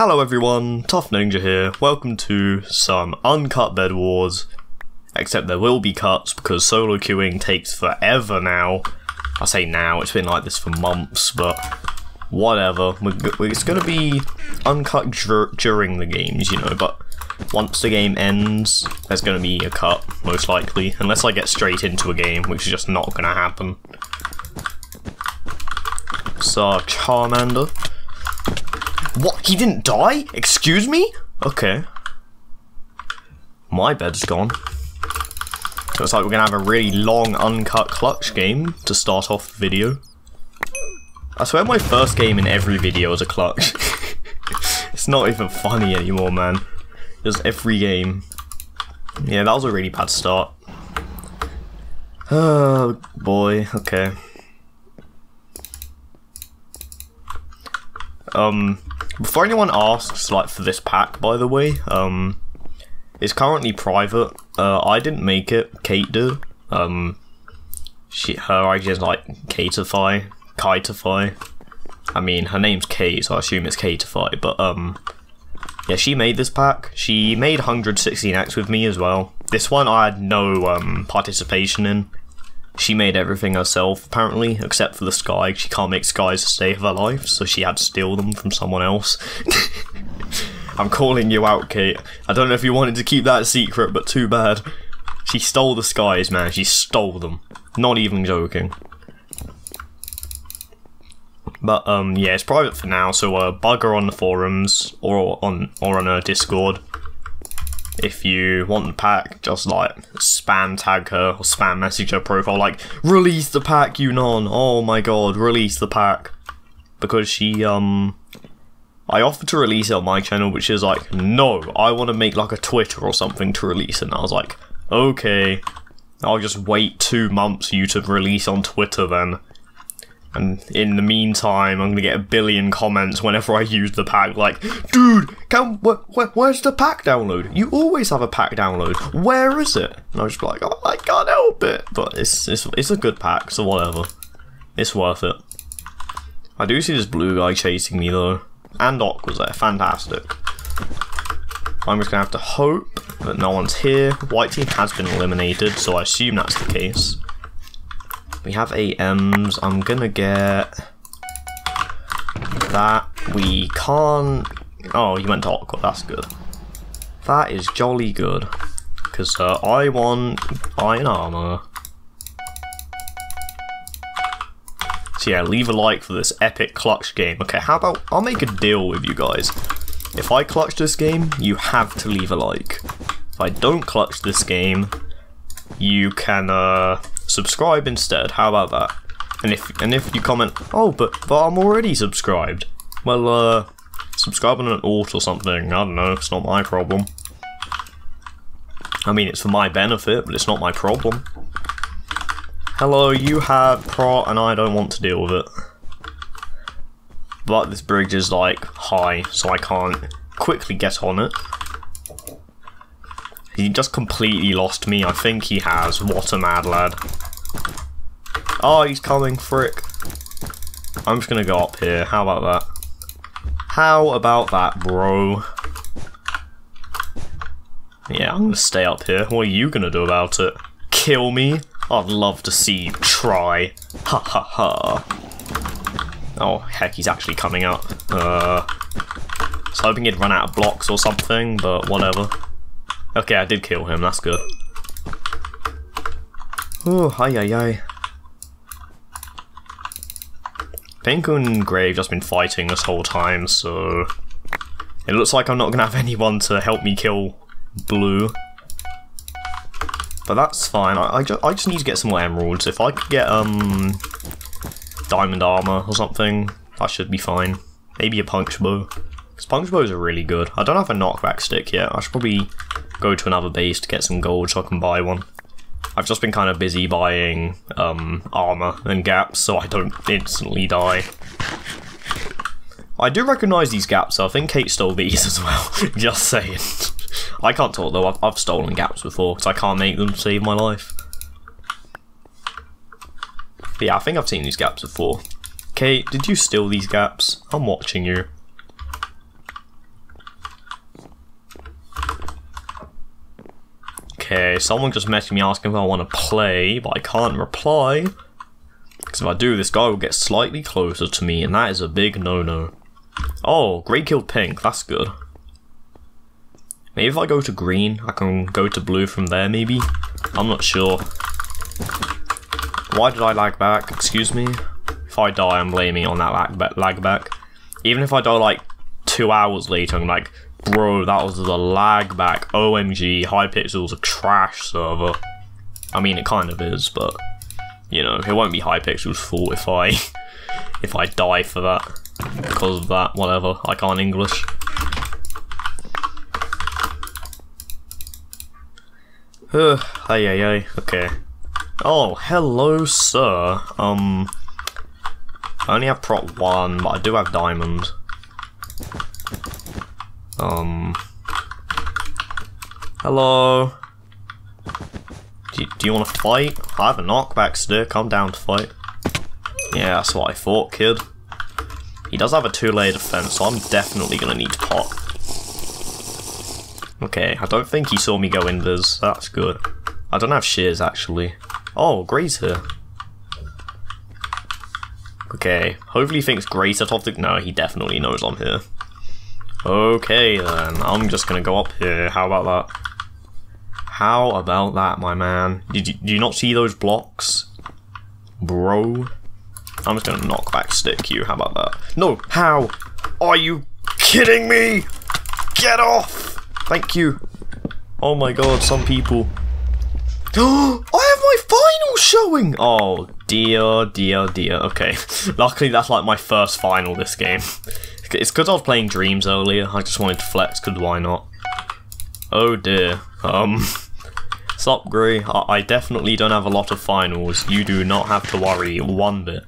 Hello everyone, Tough Ninja here, welcome to some uncut Bedwars, except there will be cuts because solo queuing takes forever now. I say now, it's been like this for months, but whatever, it's gonna be uncut during the games, you know, but once the game ends, there's gonna be a cut, most likely, unless I get straight into a game, which is just not gonna happen. So, Charmander. What? He didn't die? Excuse me? Okay. My bed's gone. Looks like we're gonna have a really long uncut clutch game to start off the video. I swear my first game in every video is a clutch. It's not even funny anymore, man. Just every game. Yeah, that was a really bad start. Oh boy, okay. Before anyone asks, like, for this pack, by the way, it's currently private. I didn't make it, Kate did. Her IG is, like, Kateify. I mean, her name's Kate, so I assume it's Kateify, but, yeah, she made this pack. She made 116x with me as well. This one I had no, participation in. She made everything herself, apparently, except for the sky. She can't make skies to save her life, so she had to steal them from someone else. I'm calling you out, Kate. I don't know if you wanted to keep that a secret, but too bad. She stole the skies, man. She stole them. Not even joking. But, yeah, it's private for now, so bug her on the forums or on her Discord. If you want the pack, just like spam tag her or spam message her profile like, release the pack, you non, oh my god, release the pack. Because she I offered to release it on my channel, which is like, no, I want to make like a Twitter or something to release it, and I was like, okay, I'll just wait 2 months for you to release on Twitter then. And in the meantime, I'm gonna get 1 billion comments whenever I use the pack. Like, dude, where's the pack download? You always have a pack download. Where is it? And I was just like, oh, I can't help it. But it's a good pack, so whatever. It's worth it. I do see this blue guy chasing me though, and Ock was there. Fantastic. I'm just gonna have to hope that no one's here. White team has been eliminated, so I assume that's the case. We have 8 Ms, I'm gonna get that, we can't, oh, you went to Aqua, that's good. That is jolly good, because I want iron armor. So yeah, leave a like for this epic clutch game. Okay, how about, I'll make a deal with you guys. If I clutch this game, you have to leave a like. If I don't clutch this game, you can, subscribe instead, how about that? And if you comment, oh, but I'm already subscribed. Well, subscribe on an alt or something, I don't know, it's not my problem. I mean, it's for my benefit, but it's not my problem. Hello, you have prot and I don't want to deal with it. But this bridge is, like, high, so I can't quickly get on it. He just completely lost me. I think he has. What a mad lad. Oh, he's coming, frick. I'm just gonna go up here. How about that? How about that, bro? Yeah, I'm gonna stay up here. What are you gonna do about it? Kill me? I'd love to see you try. Ha ha ha. Oh, heck, he's actually coming up. I was hoping he'd run out of blocks or something, but whatever. Okay, I did kill him, that's good. Oh, hi, hi, hi. Pink and Grey have just been fighting this whole time, so it looks like I'm not gonna have anyone to help me kill Blue. But that's fine, I just need to get some more emeralds. If I could get, diamond armor or something, that should be fine. Maybe a punch bow. Because punch bows are really good. I don't have a knockback stick yet, I should probably go to another base to get some gold so I can buy one. I've just been kind of busy buying armor and gaps so I don't instantly die. I do recognise these gaps, so I think Kate stole these as well, just saying. I can't talk though, I've stolen gaps before because I can't make them save my life. But yeah, I think I've seen these gaps before. Kate, did you steal these gaps? I'm watching you. Okay, someone just messaged me asking if I want to play, but I can't reply. Because if I do, this guy will get slightly closer to me, and that is a big no-no. Oh, grey killed pink, that's good. Maybe if I go to green, I can go to blue from there, maybe? I'm not sure. Why did I lag back? Excuse me? If I die, I'm blaming on that lag back. Even if I die, like, 2 hours later, I'm like, bro, that was the lag back. OMG, Hypixel's a trash server. I mean, it kind of is, but, you know, it won't be Hypixel's fault if I if I die for that. Because of that, whatever, I can't English. Hey, hey, hey, okay. Oh, hello, sir. I only have prop 1, but I do have diamond. Hello. Do you want to fight? I have a knockback stick. I'm down to fight. Yeah, that's what I thought, kid. He does have a 2-layer defense, so I'm definitely gonna need to pop. Okay, I don't think he saw me go in this. That's good. I don't have shears, actually. Oh, Gray's here. Okay, hopefully he thinks Gray's at optic. No, he definitely knows I'm here. Okay, then. I'm just gonna go up here. How about that? How about that, my man? Did you not see those blocks? Bro. I'm just gonna knock back stick you. How about that? No! How? Are you kidding me? Get off! Thank you. Oh my god, some people. I have my final showing! Oh, dear, dear, dear. Okay. Luckily, that's like my first final this game. It's because I was playing Dreams earlier. I just wanted to flex, because why not? Oh dear. Sup, Grey. I definitely don't have a lot of finals. You do not have to worry one bit.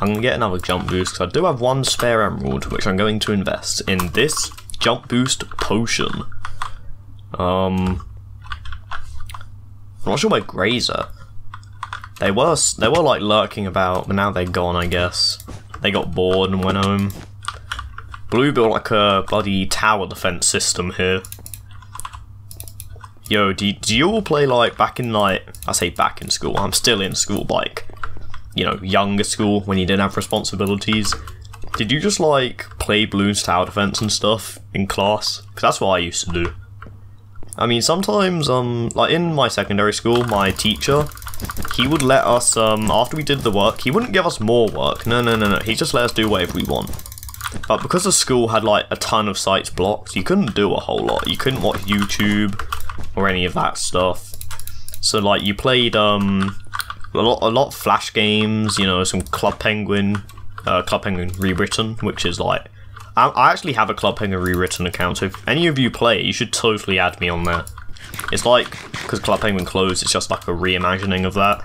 I'm going to get another jump boost, because I do have one spare emerald, which I'm going to invest in this jump boost potion. I'm not sure where Grey's at. They were like lurking about, but now they're gone, I guess. They got bored and went home. Blue built like a bloody tower defense system here. Yo, do you all play like back in like, I say back in school, I'm still in school, like, you know, younger school when you didn't have responsibilities. Did you just like play Bloons Tower Defense and stuff in class? Because that's what I used to do. I mean, sometimes, like in my secondary school, my teacher, he would let us, after we did the work, he wouldn't give us more work. No, no, no, no, he just let us do whatever we want. But because the school had like a ton of sites blocked, you couldn't do a whole lot. You couldn't watch YouTube or any of that stuff. So like you played a lot of flash games, you know, some Club Penguin Rewritten, which is like I actually have a Club Penguin Rewritten account. So if any of you play, you should totally add me on there. It's like because Club Penguin closed, it's just like a reimagining of that.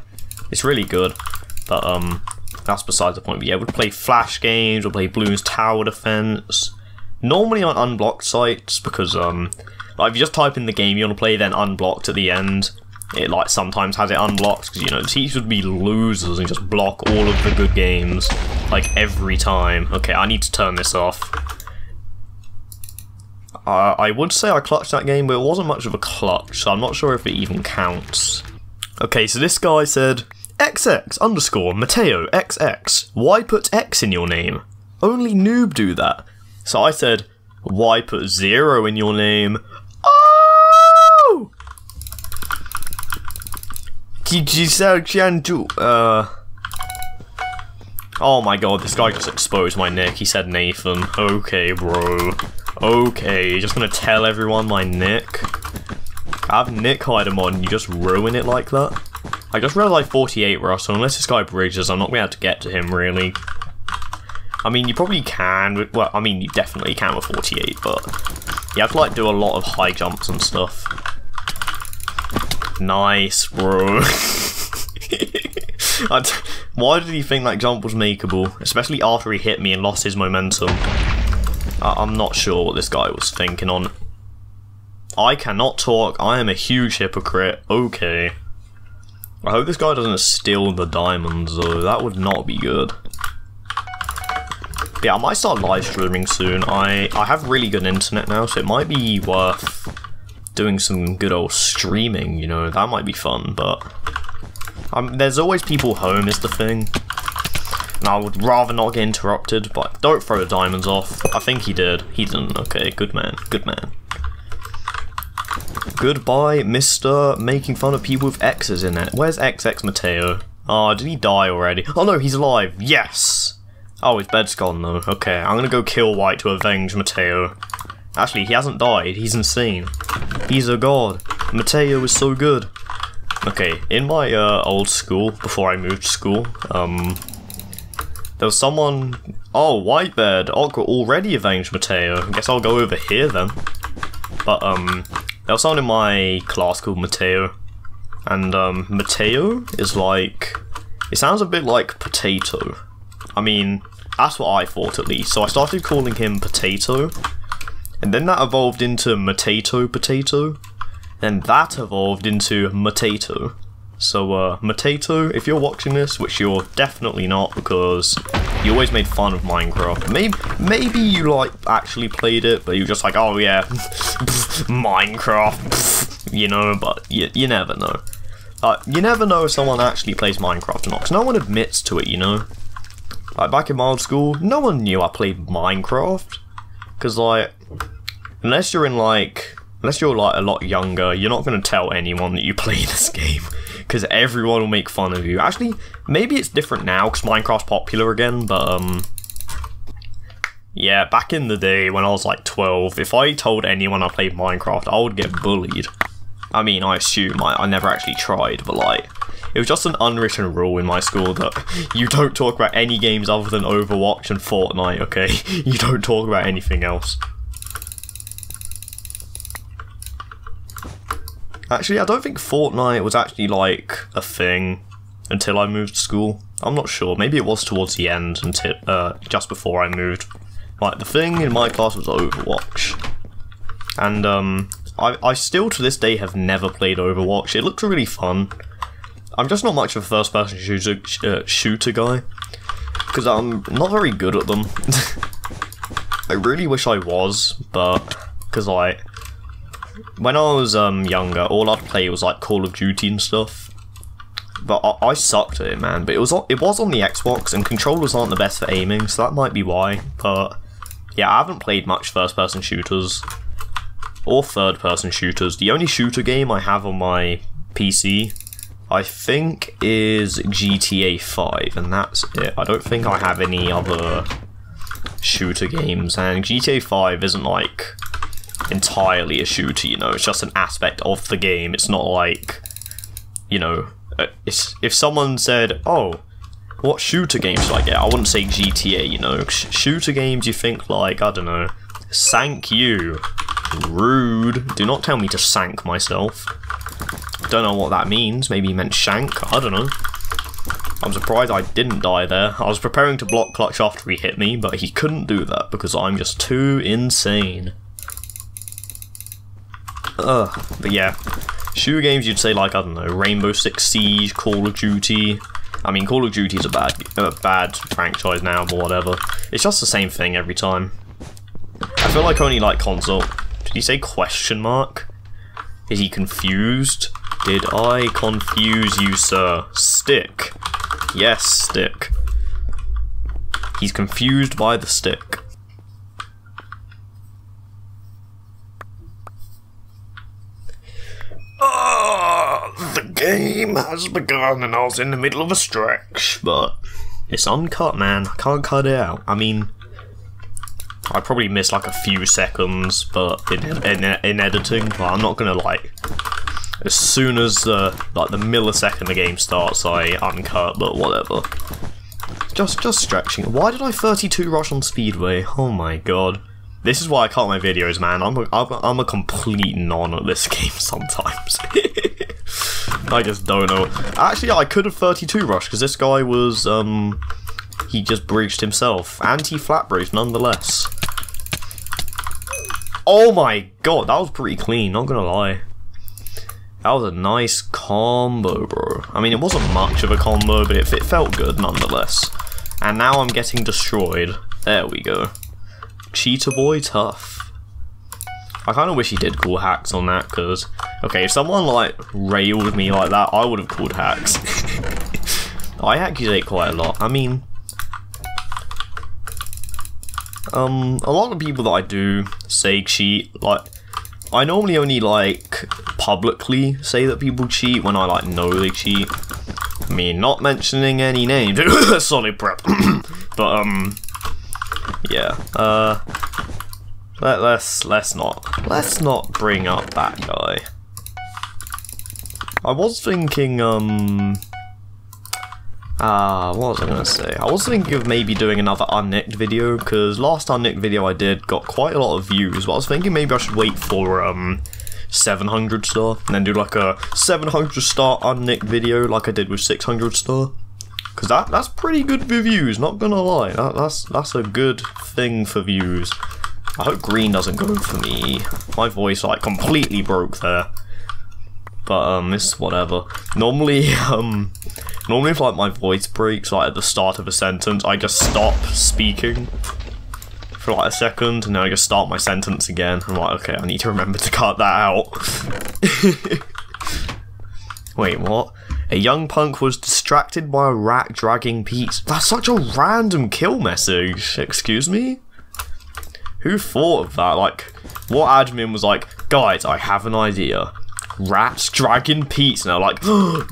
It's really good, but that's besides the point. But yeah, we'd play flash games, we'd play Bloons Tower Defense. Normally on unblocked sites, because like if you just type in the game you want to play, then unblocked at the end, it like sometimes has it unblocked, because you know, the teachers would be losers and just block all of the good games, like every time. Okay, I need to turn this off. I would say I clutched that game, but it wasn't much of a clutch, so I'm not sure if it even counts. Okay, so this guy said, XX_Mateito XX, why put X in your name? Only noob do that. So I said, why put 0 in your name? Oh! Oh my god, this guy just exposed my nick. He said Nathan. Okay, bro. Okay, you're just gonna tell everyone my nick? I have Nick Hydemon, and you just ruin it like that? I just realized 48 Russell, unless this guy bridges, I'm not going to be able to get to him, really. I mean, you probably can, with, well, I mean, you definitely can with 48, but you have to, like, do a lot of high jumps and stuff. Nice, bro. Why did he think that jump was makeable? Especially after he hit me and lost his momentum. I'm not sure what this guy was thinking on. I cannot talk, I am a huge hypocrite, okay. I hope this guy doesn't steal the diamonds, though. That would not be good. But yeah, I might start live streaming soon. I have really good internet now, so it might be worth doing some good old streaming, you know, that might be fun, but there's always people home is the thing. And I would rather not get interrupted, but don't throw the diamonds off. I think he did. He didn't. Okay, good man. Good man. Goodbye, Mr. Making fun of people with X's in it. Where's XX Mateo? Oh, did he die already? Oh no, he's alive. Yes! Oh, his bed's gone though. Okay, I'm gonna go kill White to avenge Mateo. Actually, he hasn't died. He's insane. He's a god. Mateo is so good. Okay, in my old school, before I moved to school, there was someone... Oh, Whitebeard. Ogre already avenged Mateo. I guess I'll go over here then. But, there was someone in my class called Mateo. And, Mateo is like... It sounds a bit like Potato. I mean, that's what I thought at least. So I started calling him Potato. And then that evolved into Mateito Potato. And that evolved into Mateito. So, Mateito, if you're watching this, which you're definitely not because you always made fun of Minecraft. Maybe you, like, actually played it, but you're just like, oh yeah, Minecraft, you know, but you never know. You never know if someone actually plays Minecraft or not, because no one admits to it, you know? Like, back in my old school, no one knew I played Minecraft. Because, like, unless you're in, like... Unless you're like a lot younger, you're not going to tell anyone that you play this game because everyone will make fun of you. Actually, maybe it's different now because Minecraft's popular again, but yeah, back in the day when I was like 12, if I told anyone I played Minecraft, I would get bullied. I mean, I assume, I never actually tried, but like, it was just an unwritten rule in my school that you don't talk about any games other than Overwatch and Fortnite, okay? You don't talk about anything else. Actually, I don't think Fortnite was actually, like, a thing until I moved to school. I'm not sure. Maybe it was towards the end, until just before I moved. Like, the thing in my class was Overwatch. And I still, to this day, have never played Overwatch. It looked really fun. I'm just not much of a first-person shooter, guy. Because I'm not very good at them. I really wish I was, but... Because, like... When I was younger, all I'd play was like Call of Duty and stuff. But I sucked at it, man. But it was on the Xbox, and controllers aren't the best for aiming, so that might be why. But yeah, I haven't played much first-person shooters or third-person shooters. The only shooter game I have on my PC, I think, is GTA 5, and that's it. I don't think I have any other shooter games, and GTA 5 isn't like... entirely a shooter, you know, it's just an aspect of the game. It's not like, you know, it's, if someone said, oh, what shooter games should I get? I wouldn't say GTA, you know, shooter games you think like, I don't know, sank you, rude, do not tell me to sank myself, don't know what that means, maybe he meant shank, I don't know. I'm surprised I didn't die there. I was preparing to block Clutch after he hit me, but he couldn't do that because I'm just too insane. But yeah, shooter games you'd say like, I don't know, Rainbow Six Siege, Call of Duty. I mean, Call of Duty is a bad franchise now, but whatever. It's just the same thing every time. I feel like only like console. Did he say question mark? Is he confused? Did I confuse you, sir? Stick. Yes, stick. He's confused by the stick. The game has begun and I was in the middle of a stretch, but it's uncut, man. I can't cut it out. I mean, I probably missed like a few seconds, but in editing, but I'm not gonna like, as soon as like the millisecond the game starts, I uncut, but whatever. Just stretching. Why did I 32 rush on Speedway? Oh my god. This is why I cut my videos, man. I'm a complete non at this game sometimes. I just don't know. Actually, I could have 32 rushed because this guy was he just breached himself. Anti-flat breach, nonetheless. Oh my god, that was pretty clean. Not gonna lie, that was a nice combo, bro. I mean, it wasn't much of a combo, but it felt good nonetheless. And now I'm getting destroyed. There we go. Cheetah boy tough. I kind of wish he did call hacks on that, because, okay, if someone, like, railed me like that, I would have called hacks. I accusate quite a lot. I mean, a lot of people that I do say cheat, like, I normally only, like, publicly say that people cheat when I, like, know they cheat. I mean, not mentioning any names. Solid prep. But, yeah, let's not bring up that guy. I was thinking, what was I gonna say? I was thinking of maybe doing another unnicked video, because last unnicked video I did got quite a lot of views, but I was thinking maybe I should wait for, 700 star, and then do like a 700 star unnicked video like I did with 600 star. Because that's pretty good for views, not gonna lie. That's a good thing for views. I hope green doesn't go for me. My voice, like, completely broke there. But, it's whatever. Normally, normally if, like, my voice breaks, like, at the start of a sentence, I just stop speaking for, like, a second, and then I just start my sentence again. I'm like, okay, I need to remember to cut that out. Wait, what? A young punk was distracted by a rat dragging Pete. That's such a random kill message. Excuse me? Who thought of that? Like, what admin was like, guys, I have an idea. Rats dragging Pete. Now, like,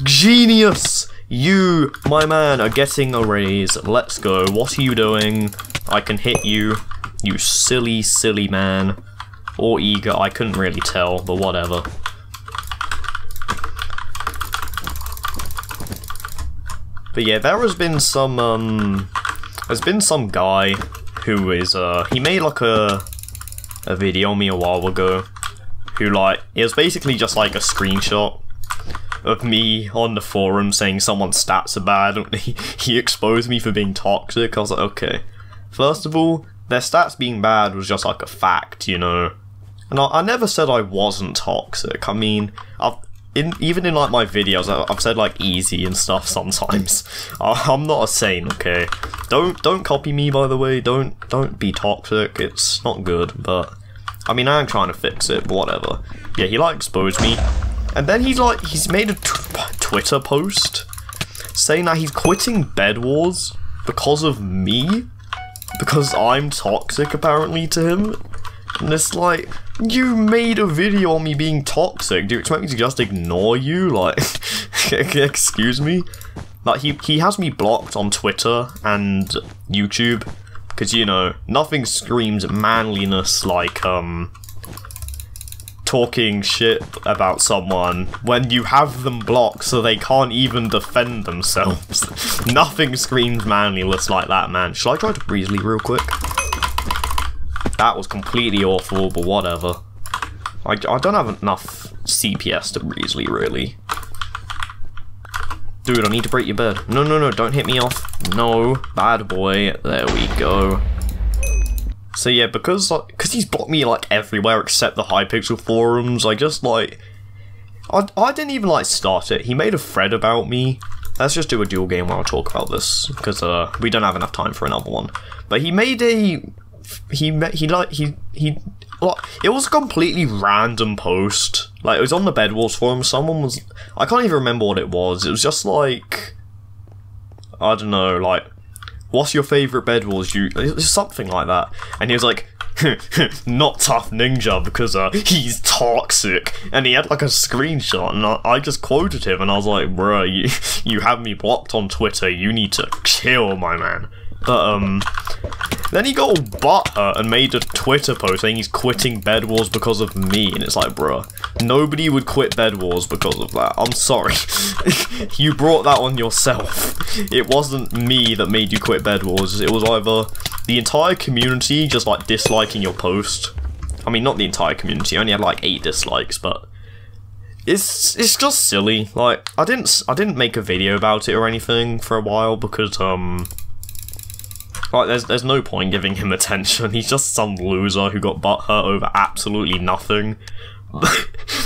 genius! You, my man, are getting a raise. Let's go. What are you doing? I can hit you. You silly, silly man. Or eager. I couldn't really tell, but whatever. But yeah, there has been some, there's been some guy who is, he made like a video on me a while ago, who, like, it was basically just like a screenshot of me on the forum saying someone's stats are bad, and he exposed me for being toxic. I was like, okay, first of all, their stats being bad was just like a fact, you know, and I never said I wasn't toxic. I mean, even in like my videos, I've said like easy and stuff sometimes. I'm not a saint, okay? Don't copy me, by the way. Don't be toxic. It's not good. But I mean, I'm trying to fix it. But whatever. Yeah, he like exposed me, and then he's made a Twitter post saying that he's quitting Bedwars because of me, because I'm toxic apparently to him. And it's like, you made a video on me being toxic. Do you expect me to just ignore you? Like, excuse me? Like, he has me blocked on Twitter and YouTube. Because, you know, nothing screams manliness like, talking shit about someone when you have them blocked so they can't even defend themselves. Nothing screams manliness like that, man. Shall I try to breezily real quick? That was completely awful, but whatever. I don't have enough CPS to breezily, really. Dude, I need to break your bed. No, no, no, don't hit me off. No, bad boy. There we go. So yeah, because he's blocked me, like, everywhere except the Hypixel forums, I just, like... I didn't even, like, start it. He made a thread about me. Let's just do a dual game while I talk about this, because we don't have enough time for another one. But he made a... it was a completely random post. Like, it was on the Bedwars forum. Someone was, I can't even remember what it was. It was just like, I don't know, like, what's your favorite Bedwars? Something like that. And he was like, not Tough Ninja because he's toxic. And he had like a screenshot, and I just quoted him, and I was like, bruh, you have me blocked on Twitter. You need to chill, my man. But then he got all butthurt and made a Twitter post saying he's quitting Bedwars because of me, and it's like, bruh, nobody would quit Bedwars because of that. I'm sorry. You brought that on yourself. It wasn't me that made you quit Bedwars. It was either the entire community just, like, disliking your post. I mean, not the entire community. I only had, like, 8 dislikes, but it's just silly. Like, I didn't make a video about it or anything for a while because, like, there's no point giving him attention. He's just some loser who got butthurt over absolutely nothing.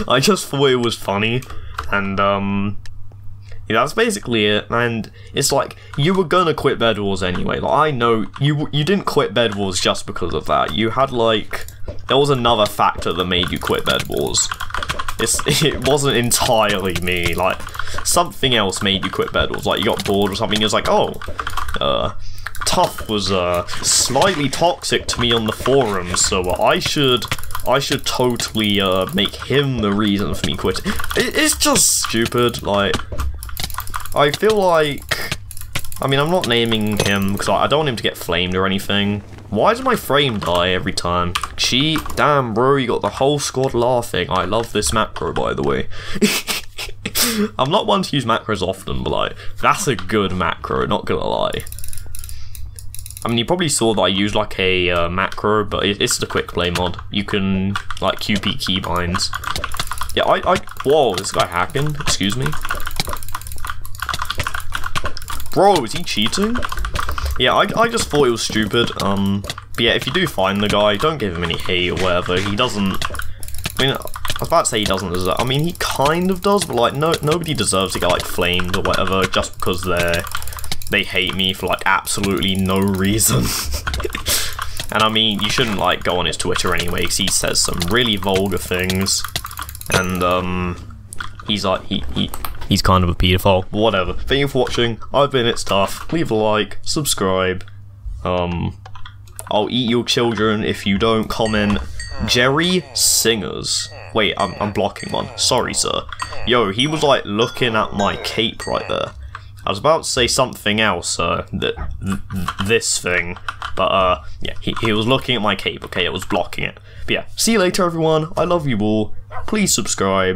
I just thought it was funny, and yeah, that's basically it. And it's like, you were gonna quit Bedwars anyway. Like, I know you didn't quit Bedwars just because of that. You had, like, there was another factor that made you quit Bedwars. It wasn't entirely me, like, something else made you quit Bedwars, like you got bored or something, it was like, oh, Tough was, slightly toxic to me on the forum, so I should totally, make him the reason for me quitting. It's just stupid, like, I feel like, I mean, I'm not naming him, because I don't want him to get flamed or anything. Why does my frame die every time? Cheat. Damn, bro, you got the whole squad laughing. I love this macro, by the way. I'm not one to use macros often, but, like, that's a good macro, not gonna lie. I mean, you probably saw that I used, like, a macro, but it's the quick play mod. You can, like, QP keybinds. Yeah, whoa, this guy hacking? Excuse me? Bro, is he cheating? Yeah, I just thought it was stupid, but yeah, if you do find the guy, don't give him any hate or whatever, he doesn't, I mean, I was about to say he doesn't deserve, I mean, he kind of does, but, like, no, nobody deserves to get, like, flamed or whatever, just because they hate me for, like, absolutely no reason. And, I mean, you shouldn't, like, go on his Twitter anyway, because he says some really vulgar things, and, he's, like, he's kind of a pedophile, whatever. Thank you for watching. I've been It's Tough. Leave a like, subscribe. I'll eat your children if you don't comment. Jerry Singers. Wait, I'm blocking one. Sorry, sir. Yo, he was like looking at my cape right there. I was about to say something else, this thing, but yeah, he was looking at my cape. Okay, it was blocking it. But yeah, see you later, everyone. I love you all. Please subscribe.